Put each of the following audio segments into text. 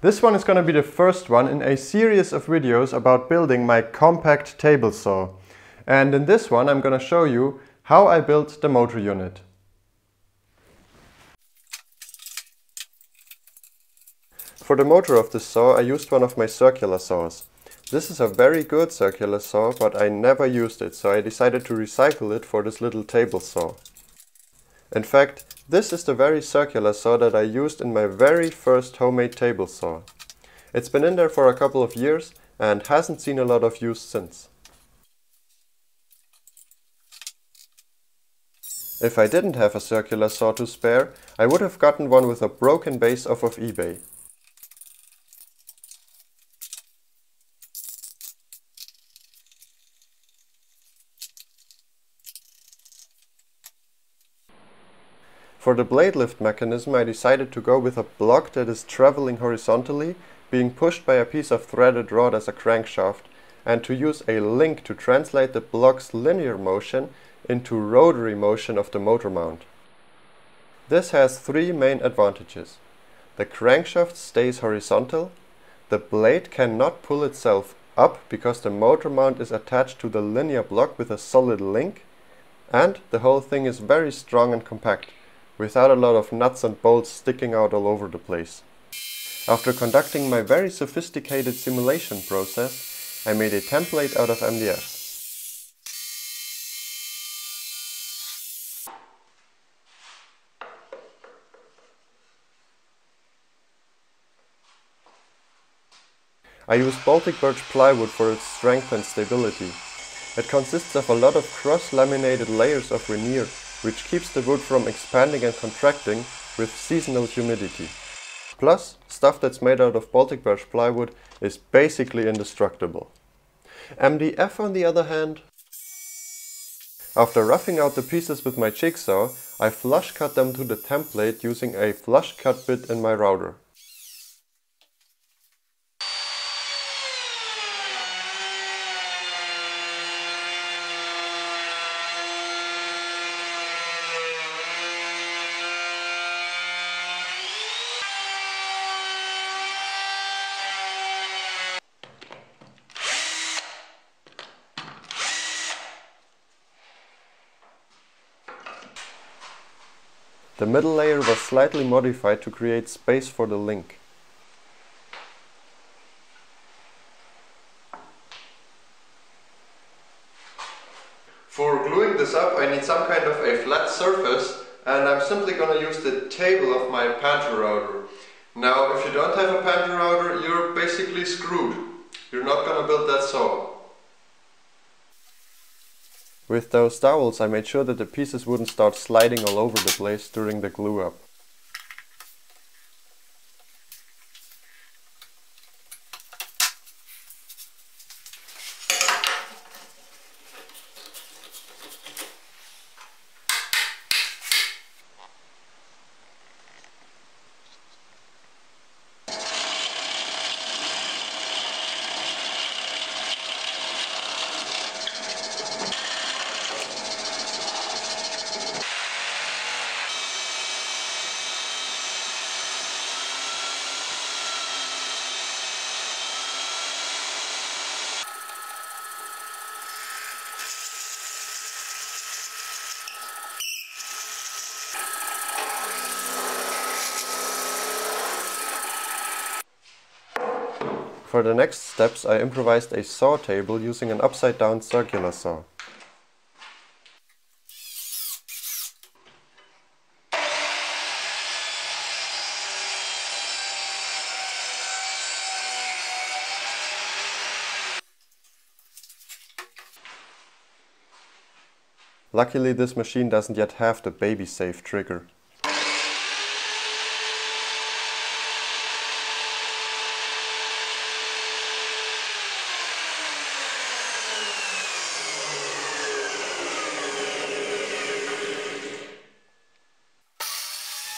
This one is going to be the first one in a series of videos about building my compact table saw. And in this one I'm going to show you how I built the motor unit. For the motor of this saw I used one of my circular saws. This is a very good circular saw, but I never used it, so I decided to recycle it for this little table saw. In fact, this is the very circular saw that I used in my very first homemade table saw. It's been in there for a couple of years and hasn't seen a lot of use since. If I didn't have a circular saw to spare, I would have gotten one with a broken base off of eBay. For the blade lift mechanism, I decided to go with a block that is traveling horizontally, being pushed by a piece of threaded rod as a crankshaft, and to use a link to translate the block's linear motion into rotary motion of the motor mount. This has three main advantages. The crankshaft stays horizontal, the blade cannot pull itself up because the motor mount is attached to the linear block with a solid link, and the whole thing is very strong and compact, without a lot of nuts and bolts sticking out all over the place. After conducting my very sophisticated simulation process, I made a template out of MDF. I used Baltic birch plywood for its strength and stability. It consists of a lot of cross-laminated layers of veneer, which keeps the wood from expanding and contracting with seasonal humidity. Plus, stuff that's made out of Baltic birch plywood is basically indestructible. MDF, on the other hand, after roughing out the pieces with my jigsaw, I flush cut them to the template using a flush cut bit in my router. The middle layer was slightly modified to create space for the link. For gluing this up, I need some kind of a flat surface, and I'm simply going to use the table of my pantry router. Now, if you don't have a pantry router, you're basically screwed. You're not going to build that saw. With those dowels, I made sure that the pieces wouldn't start sliding all over the place during the glue up. For the next steps, I improvised a saw table using an upside-down circular saw. Luckily, this machine doesn't yet have the baby-safe trigger.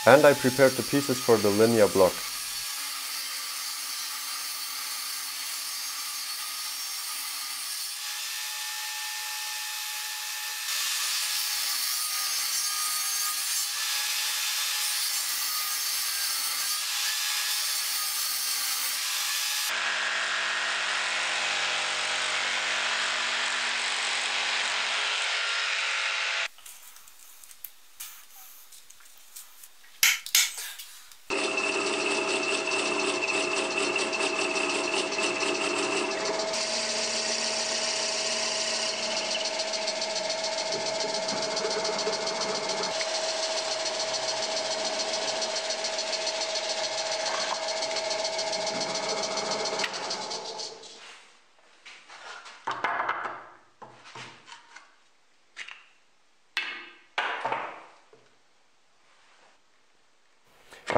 And I prepared the pieces for the linear block.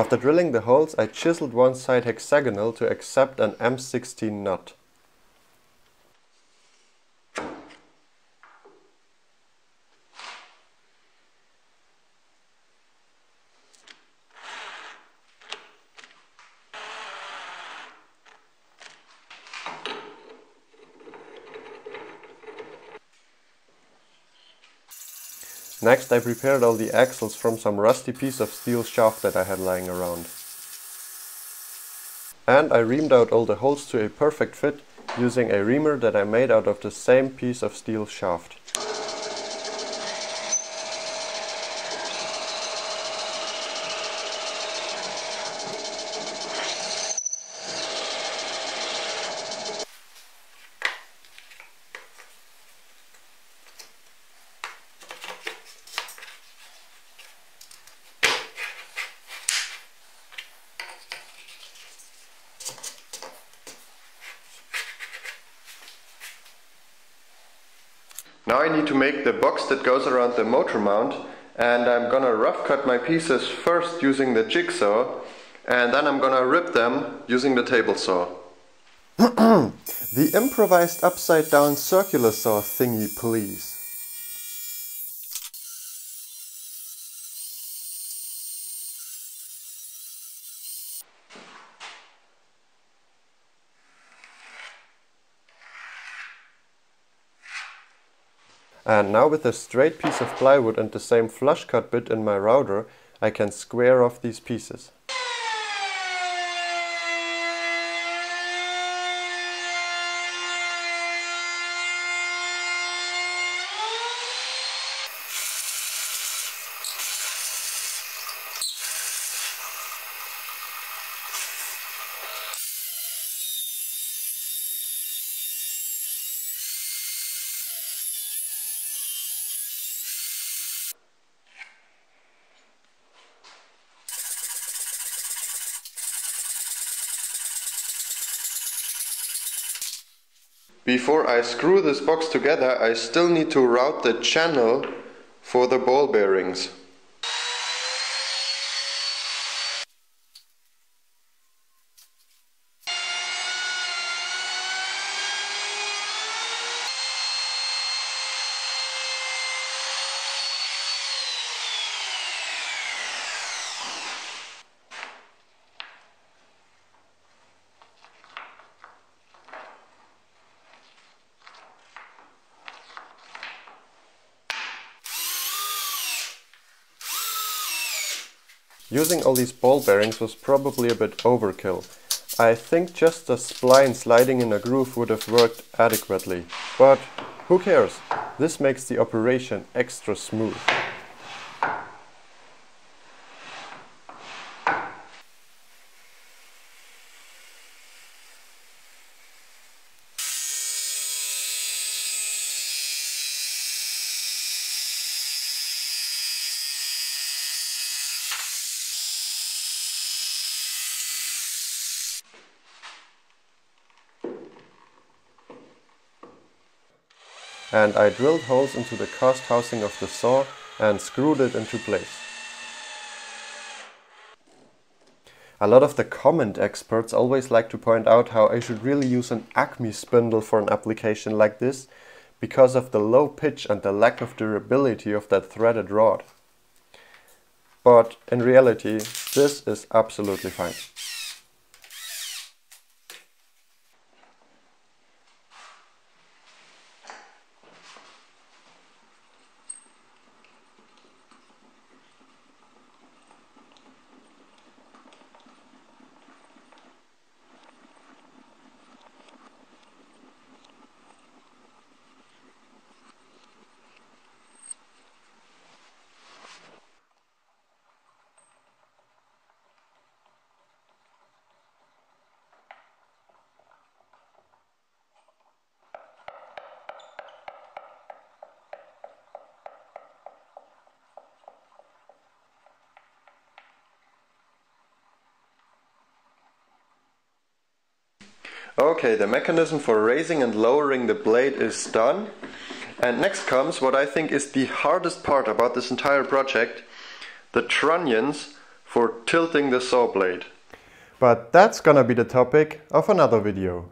After drilling the holes, I chiseled one side hexagonal to accept an M16 nut. Next, I prepared all the axles from some rusty piece of steel shaft that I had lying around. And I reamed out all the holes to a perfect fit using a reamer that I made out of the same piece of steel shaft. Now I need to make the box that goes around the motor mount, and I'm gonna rough cut my pieces first using the jigsaw, and then I'm gonna rip them using the table saw. The improvised upside down circular saw thingy, please. And now with a straight piece of plywood and the same flush cut bit in my router, I can square off these pieces. Before I screw this box together, I still need to route the channel for the ball bearings. Using all these ball bearings was probably a bit overkill. I think just a spline sliding in a groove would have worked adequately. But who cares? This makes the operation extra smooth. And I drilled holes into the cast housing of the saw and screwed it into place. A lot of the comment experts always like to point out how I should really use an Acme spindle for an application like this because of the low pitch and the lack of durability of that threaded rod. But in reality, this is absolutely fine. Okay, the mechanism for raising and lowering the blade is done, and next comes what I think is the hardest part about this entire project, the trunions for tilting the saw blade. But that's gonna be the topic of another video.